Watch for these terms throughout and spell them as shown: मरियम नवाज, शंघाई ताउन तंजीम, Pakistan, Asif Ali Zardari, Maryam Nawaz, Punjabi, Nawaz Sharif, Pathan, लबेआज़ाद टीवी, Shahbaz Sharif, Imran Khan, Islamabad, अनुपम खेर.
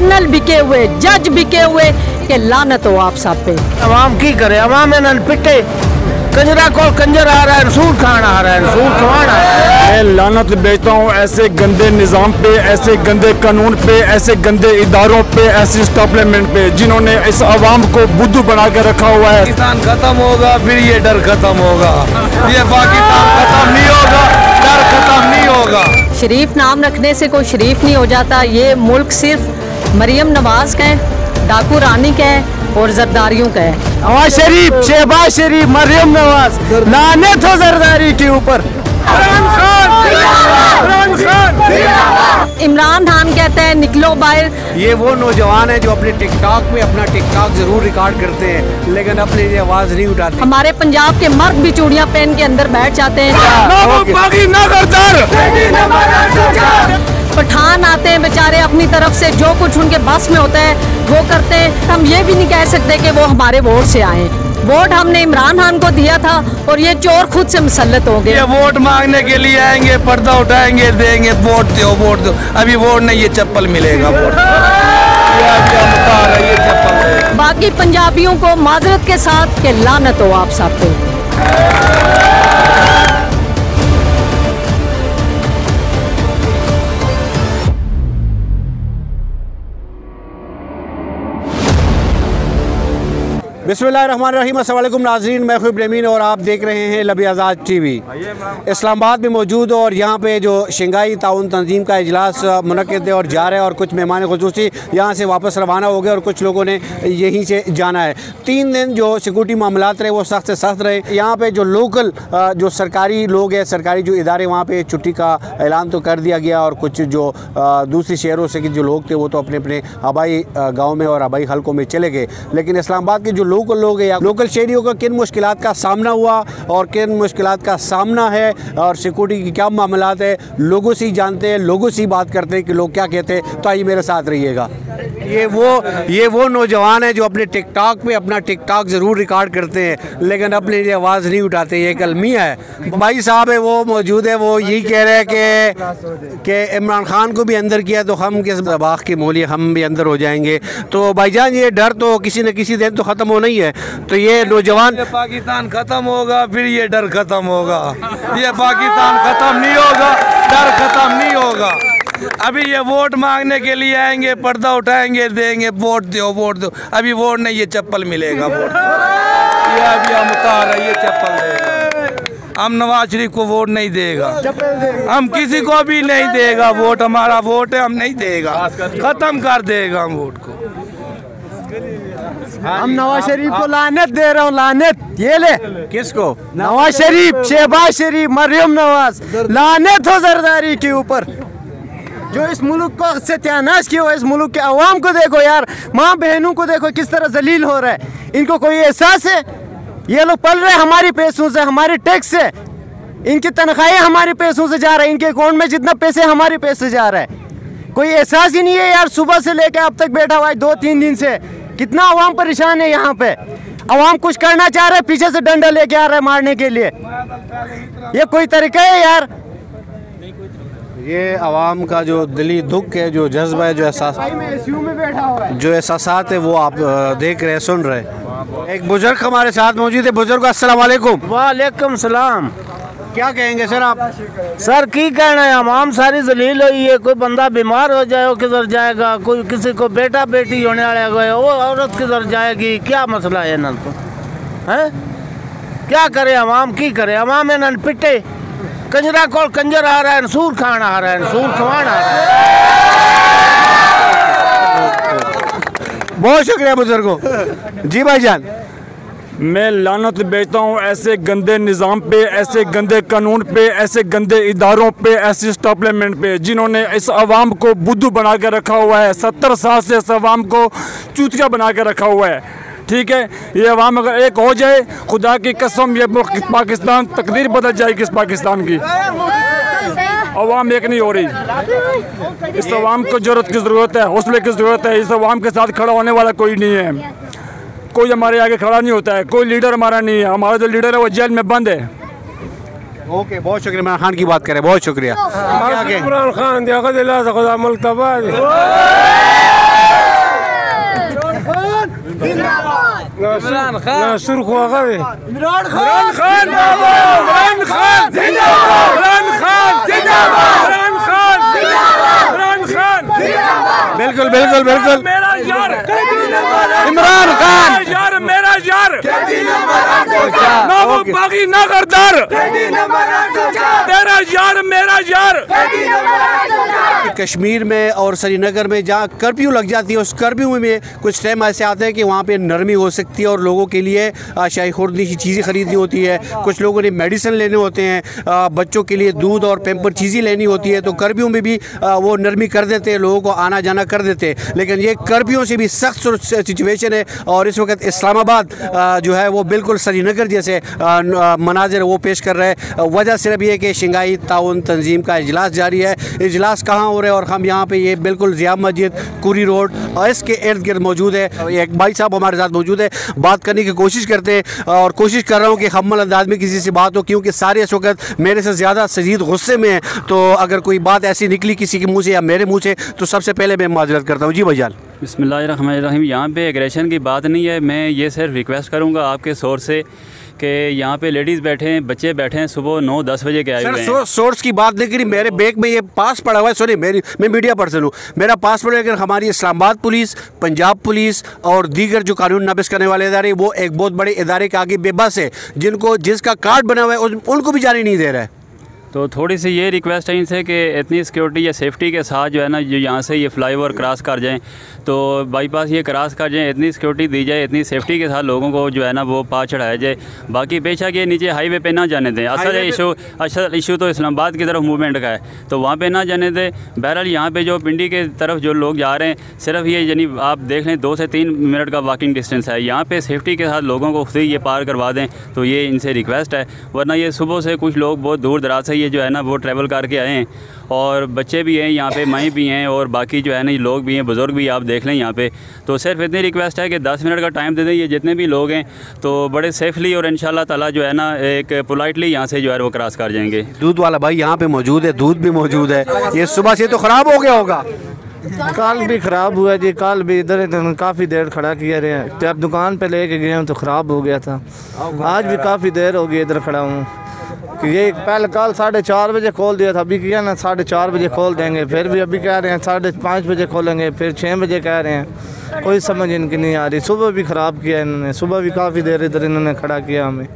Colonel बिके हुए, जज बिके हुए के लानत हो आप सब पे। आवाम की करे, आवाम इन्हन पिटे, कंजरा को कंजर आ रहा है, सूट खान आ रहा है, सूट खवान आ रहा है। मैं लानत भेजता हूँ ऐसे गंदे निज़ाम पे, ऐसे गंदे कानून पे, ऐसे गंदे इदारों पे, ऐसे स्टॉपमेंट पे, जिन्होंने इस आवाम को बुद्धू बना के रखा हुआ है। पाकिस्तान खत्म होगा फिर ये डर खत्म होगा, ये पाकिस्तान खत्म नहीं होगा, डर खत्म नहीं होगा। शरीफ नाम रखने से कोई शरीफ नहीं हो जाता। ये मुल्क सिर्फ मरियम नवाज का है, डाकू रानी का है और जरदारियों का है। नवाज शरीफ, शहबाज शरीफ, मरियम नवाज, लानत हो जरदारी के ऊपर। इमरान खान कहता है निकलो बाहर। ये वो नौजवान है जो अपने टिकटॉक में अपना टिकटॉक जरूर रिकॉर्ड करते हैं लेकिन अपनी आवाज नहीं उठाते। हमारे पंजाब के मर्द भी चूड़ियां पहन के अंदर बैठ जाते हैं। पठान आते हैं बेचारे, अपनी तरफ से जो कुछ उनके बस में होता है वो करते हैं। हम ये भी नहीं कह सकते कि वो हमारे वोट से आए। वोट हमने इमरान खान को दिया था और ये चोर खुद से मुसल्लत हो गए। वोट मांगने के लिए आएंगे, पर्दा उठाएंगे, देंगे वोट दो वोट दो। अभी वोट नहीं, ये चप्पल मिलेगा वोट। बाकी पंजाबियों को माजरत के साथ के लानत हो आप सब पे। बिस्मिल्लाहिर्रहमानिर्रहीम, अस्सलामुअलैकुम नाज़रीन, मैं इमरान और आप देख रहे हैं लबेआज़ाद टीवी। इस्लामाबाद में मौजूद और यहाँ पे जो शंघाई ताउन तंजीम का इजलास मुनक़िद है और जा रहा है और कुछ मेहमान ख़ुसूसी यहाँ से वापस रवाना हो गए और कुछ लोगों ने यहीं से जाना है। 3 दिन जो सिक्योरिटी मामलात रहे वो सख्त से सख्त रहे। यहाँ पर जो लोकल जो सरकारी लोग हैं, सरकारी जो इदारे, वहाँ पर छुट्टी का ऐलान तो कर दिया गया और कुछ जो दूसरे शहरों से जो लोग थे वो तो अपने अपने आबाई गाँव में और आबाई हल्कों में चले गए। लेकिन इस्लामाबाद के जो लोग हैं, लोकल शहरियों का किन मुश्किलात का सामना हुआ और किन मुश्किलात का सामना है और सिक्योरिटी की क्या मामलात है, लोगों से जानते हैं, लोगों से बात करते हैं कि लोग क्या कहते हैं। तो आइए मेरे साथ रहिएगा। ये वो नौजवान है जो अपने टिकटॉक में अपना टिकटॉक ज़रूर रिकॉर्ड करते हैं लेकिन अपनी आवाज़ नहीं उठाते। ये अलमिया है, भाई साहब है, वो मौजूद है। वो यही कह रहे हैं कि इमरान खान को भी अंदर किया तो हम किस बाख की मोली, हम भी अंदर हो जाएंगे। तो भाईजान ये डर तो किसी न किसी दिन तो ख़त्म हो नहीं है। तो ये नौजवान, पाकिस्तान खत्म होगा फिर ये डर खत्म होगा, ये पाकिस्तान खत्म नहीं होगा, डर खत्म नहीं होगा। अभी ये वोट मांगने के लिए आएंगे, पर्दा उठाएंगे, देंगे वोट दो अभी वोट नहीं, ये चप्पल मिलेगा वोट। ये अभी हम उतार रहे, ये चप्पल देगा। हम नवाज शरीफ को वोट नहीं देगा, हम किसी को भी नहीं देगा वोट। हमारा वोट है, हम नहीं देगा, खत्म कर देगा हम वोट को। हम नवाज शरीफ को लानत दे रहा हूँ, लानत। ये ले, किसको? नवाज शरीफ, शहबाज शरीफ, मरियम नवाज, लानत हो जरदारी के ऊपर जो इस मुल्क को सत्यानाश किया हुआ। इस मुल्क के अवाम को देखो यार, माँ बहनों को देखो किस तरह जलील हो रहा है। इनको कोई एहसास है? ये लोग पल रहे हमारे पैसों से, हमारे टैक्स से, इनकी तनख्वाहें हमारे पैसों से जा रहा है, इनके अकाउंट में जितना पैसे हमारे पैसे जा रहा है। कोई एहसास ही नहीं है यार, सुबह से लेकर अब तक बैठा हुआ है 2-3 दिन से। कितना अवाम परेशान है, यहाँ पे अवाम कुछ करना चाह रहा है, पीछे से डंडा लेके आ रहा है मारने के लिए। ये कोई तरीका है यार? ये आवाम का जो दिली दुख है, जो जज्बा है, जो एहसास, जो एहसासात है, वो आप देख रहे हैं, सुन रहे हैं। एक बुजुर्ग हमारे साथ मौजूद है। बुजुर्ग अस्सलाम वालेकुम। वालेकुम सलाम। क्या कहेंगे सर आप? सर की कहना है, आवाम सारी जलील हुई है। कोई बंदा बीमार हो जाए वो किधर जाएगा, कोई किसी को बेटा बेटी होने वाले वो औरत किधर जाएगी। क्या मसला है इन्हों को, है क्या करे आवाम की करे। आवाम इन्होंने पिटे, कंजरा को कंजर आ रहा है, सूट खान आ रहा है, सूट खवान आ रहा है। बहुत शुक्रिया बुजुर्गों। जी भाईजान, मैं लानत भेजता हूँ ऐसे गंदे निज़ाम पे, ऐसे गंदे कानून पे, ऐसे गंदे इदारों पे, ऐसे स्टॉपमेंट पे, जिन्होंने इस आवाम को बुद्धू बना के रखा हुआ है। 70 साल से इस आवाम को चूतिया बना के रखा हुआ है। ठीक है, ये आवाम अगर एक हो जाए, खुदा की कसम ये पाकिस्तान तकदीर बदल जाएगी। इस पाकिस्तान की आवाम एक नहीं हो रही। इस आवाम को जरूरत की ज़रूरत है, हौसले की ज़रूरत है। इस आवाम के साथ खड़ा होने वाला कोई नहीं है, कोई हमारे आगे खड़ा नहीं होता है, कोई लीडर हमारा नहीं है। हमारा जो लीडर है वो जेल में बंद है। ओके, बहुत शुक्रिया। इमरान खान की बात करें, बहुत शुक्रिया। इमरान खान इमरान खान इमरान खान इमरान खान जिंदाबाद इमरान खान जिंदाबाद इमरान खान जिंदाबाद इमरान खान बिल्कुल बिल्कुल बिल्कुल मेरा यार इमरान खान यार मेरा यार ना वो बागी ना करदार तेरा यार मेरा यार। कश्मीर में और श्रीनगर में जहाँ कर्फ्यू लग जाती है उस कर्फ्यू में कुछ टाइम ऐसे आते हैं कि वहाँ पे नरमी हो सकती है और लोगों के लिए शाही खुर्दी की चीज़ें खरीदनी होती है, कुछ लोगों ने मेडिसिन लेने होते हैं, बच्चों के लिए दूध और पैम्पर चीज़ें लेनी होती है, तो कर्फ्यू में भी वो नरमी कर देते हैं, लोगों को आना जाना कर देते हैं। लेकिन ये कर्फ्यू से भी सख्त सिचुएशन है और इस वक्त इस्लामाबाद जो है वो बिल्कुल श्रीनगर जैसे मनाजिर वो पेश कर रहे हैं। वजह सिर्फ ये कि शंघाई ताउन तंजीम का इजलास जारी है। इजलास कहाँ हो रहे हैं और हम यहाँ पे ये बिल्कुल ज़िया मस्जिद कुरी रोड और इसके इर्द गिर्द मौजूद है। एक भाई साहब हमारे साथ मौजूद है, बात करने की कोशिश करते हैं और कोशिश कर रहा हूँ कि हमल अंदाज में किसी से बात हो, क्योंकि सारे इस वक्त मेरे से ज़्यादा शदीद गुस्से में है, तो अगर कोई बात ऐसी निकली किसी के मुँह से या मेरे मुँह से तो सबसे पहले मैं माजरत करता हूँ। जी भाईजान बिस्मिल्लाहिर्रहमानिर्रहीम। यहाँ पे एग्रेशन की बात नहीं है, मैं ये सिर्फ रिक्वेस्ट करूँगा आपके शोर से कि यहाँ पे लेडीज़ बैठे हैं, बच्चे बैठे हैं, सुबह 9-10 बजे के आए हुए हैं। सर सोर्स की बात नहीं करी, मेरे बैग में ये पास पड़ा हुआ है, सॉरी मेरी मैं मीडिया पर्सन हूँ, मेरा पास पड़ा है, लेकिन हमारी इस्लामाबाद पुलिस, पंजाब पुलिस और दीगर जो कानून नाफिज करने वाले इदारे वो एक बहुत बड़े इदारे के आगे बेबस है, जिनको जिसका कार्ड बना हुआ है उनको भी जाने नहीं दे रहा है। तो थोड़ी सी ये रिक्वेस्ट है इनसे कि इतनी सिक्योरिटी या सेफ्टी के साथ जो है ना, जो यहाँ से ये फ्लाईओवर क्रॉस कर जाएं तो बाईपास ये क्रॉस कर जाएं, इतनी सिक्योरिटी दी जाए, इतनी सेफ्टी के साथ लोगों को जो है ना वो पार चढ़ाया जाए। बाकी पेशा के नीचे हाईवे पे ना जाने दें, असल इशू तो इस्लामाबाद की तरफ मूवमेंट का है, तो वहाँ पर ना जाने दें। बहरहाल यहाँ पर जो पिंडी के तरफ जो लोग जा रहे हैं, सिर्फ ये यानी आप देख लें 2 से 3 मिनट का वॉकिंग डिस्टेंस है, यहाँ पर सेफ्टी के साथ लोगों को खुद ये पार करवा दें, तो ये इनसे रिक्वेस्ट है। वरना ये सुबह से कुछ लोग बहुत दूर दराज से ये जो है ना वो ट्रैवल करके आए हैं और बच्चे भी हैं यहाँ पे, माएँ भी हैं और बाकी जो है ना लोग भी हैं, बुज़ुर्ग भी आप देख लें यहाँ पे। तो सिर्फ इतनी रिक्वेस्ट है कि 10 मिनट का टाइम दे दें, ये जितने भी लोग हैं तो बड़े सेफली और इंशाल्लाह ताला जो है ना एक पोलाइटली यहाँ से जो है वो क्रॉस कर जाएंगे। दूध वाला भाई यहाँ पर मौजूद है, दूध भी मौजूद है, ये सुबह से तो ख़राब हो गया होगा। काल भी ख़राब हुआ जी, काल भी इधर इधर काफ़ी देर खड़ा किया रहे हैं, जब दुकान पर लेके गए हम तो ख़राब हो गया था, आज भी काफ़ी देर हो गई इधर खड़ा हूँ। ये पहले कल 4:30 बजे खोल दिया था, अभी किया ना 4:30 बजे खोल देंगे, फिर भी अभी कह रहे हैं 5:30 बजे खोलेंगे, फिर 6 बजे कह रहे हैं, कोई समझ इनकी नहीं आ रही। सुबह भी ख़राब किया इन्होंने, सुबह भी काफ़ी देर इधर इन्होंने खड़ा किया हमें।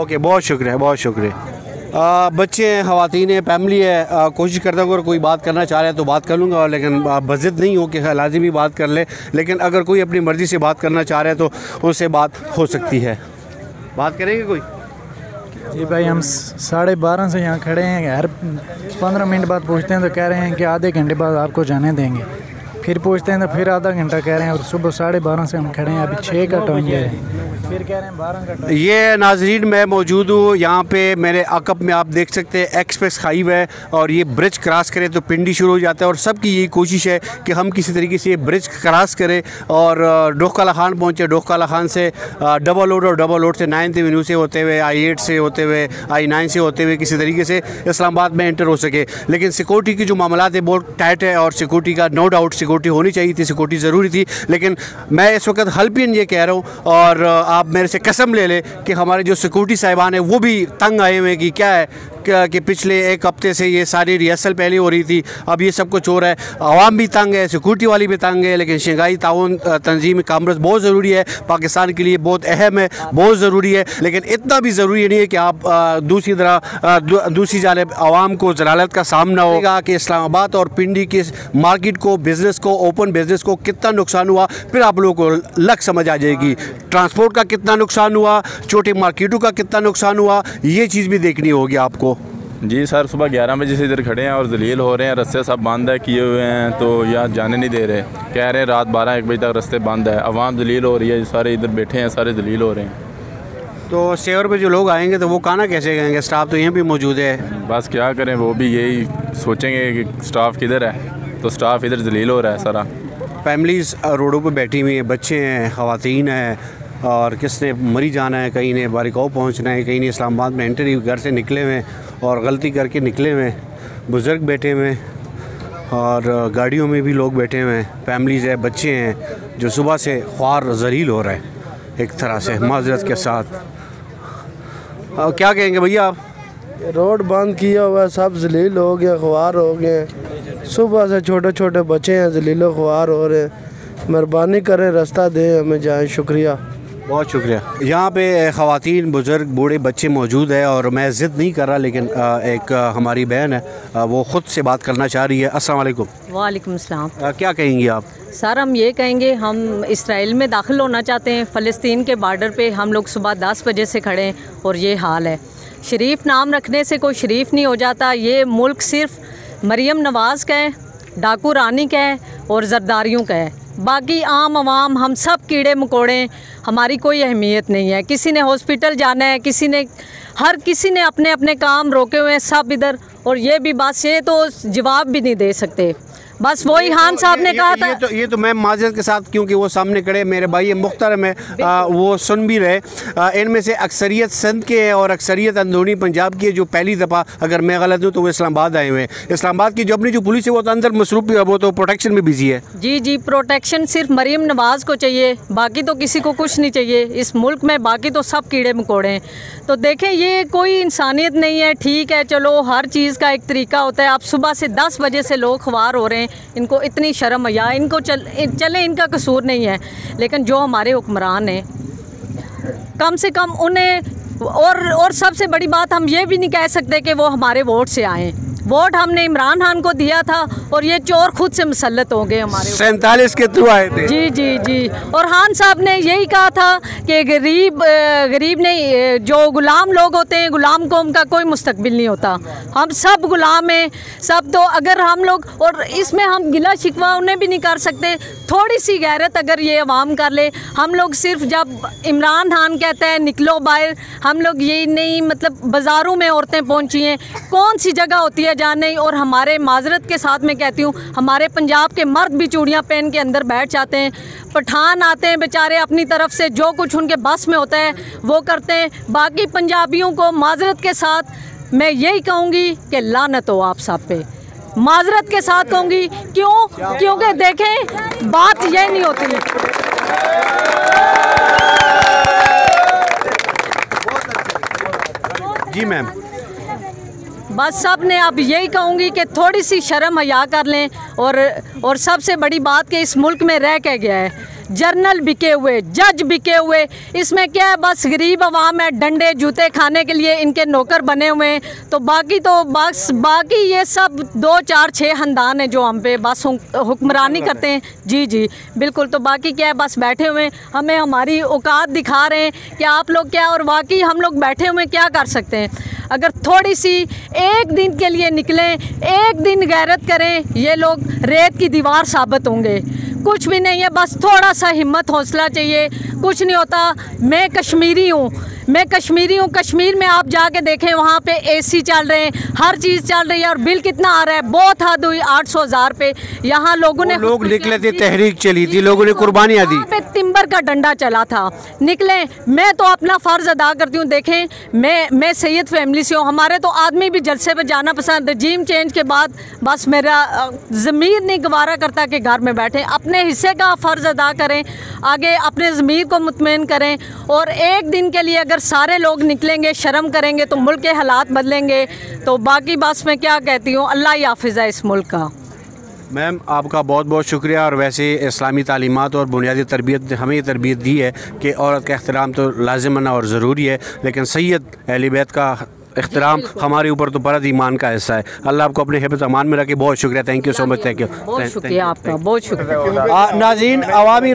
ओके बहुत शुक्रिया, बहुत शुक्रिया। बच्चे हैं, ख़वातीन हैं, फैमिली है, कोशिश करता हूँ अगर कोई बात करना चाह रहा है तो बात कर लूँगा, लेकिन बज़िद नहीं हो कि लाज़िमी बात कर ले, लेकिन अगर कोई अपनी मर्ज़ी से बात करना चाह रहा है तो उनसे बात हो सकती है। बात करेंगे कोई? जी भाई हम 12:30 से यहाँ खड़े हैं, हर 15 मिनट बाद पूछते हैं तो कह रहे हैं कि आधे घंटे बाद आपको जाने देंगे, फिर पूछते हैं तो फिर आधा घंटा कह रहे हैं, और सुबह 12:30 से हम खड़े हैं, अभी 6 का टाइम है, फिर कह रहे हैं 12 का। ये नाजरीन मैं मौजूद हूँ यहाँ पे, मेरे अकब में आप देख सकते हैं एक्सप्रेस हाईवे है और ये ब्रिज क्रॉस करें तो पिंडी शुरू हो जाता है, और सबकी यही कोशिश है कि हम किसी तरीके से ये ब्रिज क्रॉस करें और डोकाला खान पहुँचे। डोकाला खान से डबल रोड और डबल रोड से 9th एवेन्यू से होते हुए I-8 से होते हुए I-9 से होते हुए किसी तरीके से इस्लामाबाद में एंटर हो सके। लेकिन सिक्योरिटी की जो मामला है बहुत टाइट है और सिक्योरिटी का नो डाउट सिक्योरिटी होनी चाहिए थी, सिक्योरिटी ज़रूरी थी, लेकिन मैं इस वक्त हल्पियन ये कह रहा हूँ और आप मेरे से कसम ले लें कि हमारे जो सिक्योरिटी साहिबान हैं वो भी तंग आए हुए हैं कि क्या है कि पिछले एक हफ्ते से ये सारी रिहर्सल पहले हो रही थी, अब ये सब कुछ हो रहा है, आवाम भी तंग है, सिक्योरिटी वाली भी तंग है। लेकिन शंघाई ताउन तंजीम कामर्स बहुत ज़रूरी है, पाकिस्तान के लिए बहुत अहम है, बहुत ज़रूरी है, लेकिन इतना भी ज़रूरी नहीं है कि आप दूसरी जानिब आवाम को जलालत का सामना होगा कि इस्लामाबाद और पिंडी के मार्केट को, बिज़नेस को, ओपन बिज़नेस को कितना नुकसान हुआ, फिर आप लोगों को लग समझ आ जाएगी। ट्रांसपोर्ट का कितना नुकसान हुआ, छोटी मार्केटों का कितना नुकसान हुआ, ये चीज़ भी देखनी होगी आपको। जी सर, सुबह 11 बजे से इधर खड़े हैं और जलील हो रहे हैं, रस्ते सब बंद है किए हुए हैं, तो यहाँ जाने नहीं दे रहे, कह रहे हैं रात 12-1 बजे तक रस्ते बंद है, आवाम जलील हो रही है, सारे इधर बैठे हैं, सारे जलील हो रहे हैं। तो सेवर पे जो लोग आएंगे तो वो खाना कैसे खाएंगे, स्टाफ तो यहाँ भी मौजूद है, बस क्या करें, वो भी यही सोचेंगे कि स्टाफ किधर है, तो स्टाफ इधर जलील हो रहा है सारा। फैमिलीज़ रोडों पर बैठी हुई हैं, बच्चे हैं, ख़वातीन हैं, और किसने मरी जाना है, कहीं ने बारिकाओ पहुँचना है, कहीं ने इस्लामाबाद में एंट्री घर से निकले हुए और गलती करके निकले हुए, बुज़ुर्ग बैठे हुए और गाड़ियों में भी लोग बैठे हुए हैं, फैमिलीज़ है, बच्चे हैं जो सुबह से ख्वार जलील हो रहे हैं। एक तरह से माजरत के साथ। क्या कहेंगे भैया आप? रोड बंद किया हुआ, सब जलील हो गए, ख्वार हो गए, सुबह से छोटे छोटे बच्चे हैं जलीलो ख्वार हो रहे हैं। मेहरबानी करें, रास्ता दें हमें जाएँ। शुक्रिया, बहुत शुक्रिया। यहाँ पे ख़वातीन, बुज़ुर्ग, बूढ़े, बच्चे मौजूद हैं और मैं ज़िद नहीं कर रहा, लेकिन एक हमारी बहन है वो ख़ुद से बात करना चाह रही है। अस्सलाम वालेकुम। वालेकुम सलाम। क्या कहेंगी आप? सर हम ये कहेंगे, हम इसराइल में दाखिल होना चाहते हैं। फ़लस्तीन के बार्डर पे हम लोग सुबह 10 बजे से खड़े हैं और ये हाल है। शरीफ नाम रखने से कोई शरीफ नहीं हो जाता। ये मुल्क सिर्फ मरीम नवाज़ का है, डाकू रानी का है और जरदारियों का है। बाकी आम आवाम हम सब कीड़े मकोड़े, हमारी कोई अहमियत नहीं है। किसी ने हॉस्पिटल जाना है, किसी ने, हर किसी ने अपने अपने काम रोके हुए हैं सब इधर। और ये भी बात से तो जवाब भी नहीं दे सकते। बस वही खान साहब ने कहा था। ये तो मैं माजरत के साथ, क्योंकि वो सामने खड़े मेरे भाई मुख्तरम है, वो सुन भी रहे। इनमें से अक्सरियत सिंध के हैं और अक्सरियत अंदरूनी पंजाब की है, जो पहली दफ़ा, अगर मैं गलत हूँ तो वो इस्लामाबाद आए हुए हैं। इस्लामाबाद की जो अपनी जो पुलिस है वो तो अंदर मसरूफ भी है, वो तो प्रोटेक्शन में बिजी है। जी, प्रोटेक्शन सिर्फ मरीम नवाज़ को चाहिए, बाकी तो किसी को कुछ नहीं चाहिए इस मुल्क में। बाकी तो सब कीड़े मकोड़े हैं। तो देखें, ये कोई इंसानियत नहीं है। ठीक है, चलो हर चीज़ का एक तरीका होता है। आप सुबह से 10 बजे से लोग ख्वार हो रहे हैं, इनको इतनी शर्म आया, इनको चले इनका कसूर नहीं है। लेकिन जो हमारे हुक्मरान हैं, कम से कम उन्हें, और सबसे बड़ी बात हम ये भी नहीं कह सकते कि वो हमारे वोट से आए। वोट हमने इमरान खान को दिया था और ये चोर खुद से मुसल्लत हो गए हमारे 47 के थ्रू आए थे। जी, और खान साहब ने यही कहा था कि गरीब नहीं, जो गुलाम लोग होते हैं, गुलाम कौम का कोई मुस्तकबिल नहीं होता। हम सब गुलाम हैं सब। तो अगर हम लोग, और इसमें हम गिला शिकवा उन्हें भी नहीं कर सकते। थोड़ी सी गैरत अगर ये अवाम कर ले। हम लोग सिर्फ जब इमरान खान कहता है निकलो बाहर, हम लोग ये नहीं, मतलब बाज़ारों में औरतें पहुँची हैं, कौन सी जगह होती है जाने। और हमारे माजरत के साथ मैं कहती हूँ, हमारे पंजाब के मर्द भी चूड़ियाँ पहन के अंदर बैठ जाते हैं। पठान आते हैं बेचारे, अपनी तरफ से जो कुछ उनके बस में होता है वो करते हैं। बाकी पंजाबियों को माजरत के साथ मैं यही कहूँगी कि लानत हो आप सब पे। माजरत के साथ कहूँगी, क्योंकि देखें बात यह नहीं होती। जी मैम, बस सब ने अब यही कहूँगी कि थोड़ी सी शर्म हया कर लें। और सबसे बड़ी बात कि इस मुल्क में रह के गया है, जर्नल बिके हुए, जज बिके हुए। इसमें क्या है, बस गरीब आवाम है, डंडे जूते खाने के लिए इनके नौकर बने हुए हैं। तो बाकी ये सब 2, 4, 6 खानदान है जो हम पे बस हुक्मरानी करते हैं। जी, बिल्कुल। तो बाकी क्या है, बस बैठे हुए हैं, हमें हमारी औकात दिखा रहे हैं कि आप लोग क्या। और बाकी हम लोग बैठे हुए क्या कर सकते हैं। अगर थोड़ी सी एक दिन के लिए निकलें, एक दिन गैरत करें, ये लोग रेत की दीवार साबित होंगे। कुछ भी नहीं है, बस थोड़ा सा हिम्मत हौसला चाहिए। कुछ नहीं होता। मैं कश्मीरी हूँ। कश्मीर में आप जाके देखें, वहाँ पे एसी चल रहे हैं, हर चीज़ चल रही है। और बिल कितना आ रहा है, बहुत हद हुई 800,000 पे। यहाँ लोग निकले थे, तहरीक चली थी, लोगों ने कुर्बानियाँ दी, पे तिम्बर का डंडा चला था, निकले। मैं तो अपना फ़र्ज़ अदा करती हूँ। देखें, मैं सैयद फैमिली से हूँ, हमारे तो आदमी भी जलसे पर जाना पसंद। रजीम चेंज के बाद बस मेरा ज़मीर नहीं गवारा करता कि घर में बैठे, अपने हिस्से का फ़र्ज़ अदा करें, आगे अपने ज़मीर को मुतमईन करें। और एक दिन के लिए अगर सारे लोग निकलेंगे, शर्म करेंगे, तो मुल्क के हालात बदलेंगे। तो बाकी बस मैं क्या कहती हूँ, अल्लाह ही हाफिज़ है इस मुल्क का। मैम आपका बहुत बहुत शुक्रिया। और वैसे इस्लामी तालीमात और बुनियादी तरबियत ने हमें ये तरबियत दी है कि औरत का एहतराम तो लाज़िमन और ज़रूरी है, लेकिन सैयद अहले बैत का एहतराम हमारे ऊपर तो परद ईमान का हिस्सा है। अल्लाह आपको अपने हिफ्ज़ अमान में रखे। बहुत शुक्रिया, thank you so much. Thank you, बहुत शुक्रिया आपका, बहुत शुक्रिया। नाज़रीन, अवामी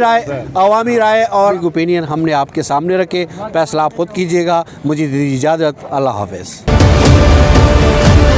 राय और ओपिनियन हमने आपके सामने रखे। फैसला आप ख़ुद कीजिएगा। मुझे दीजिए इजाज़त। अल्लाह हाफ़िज़।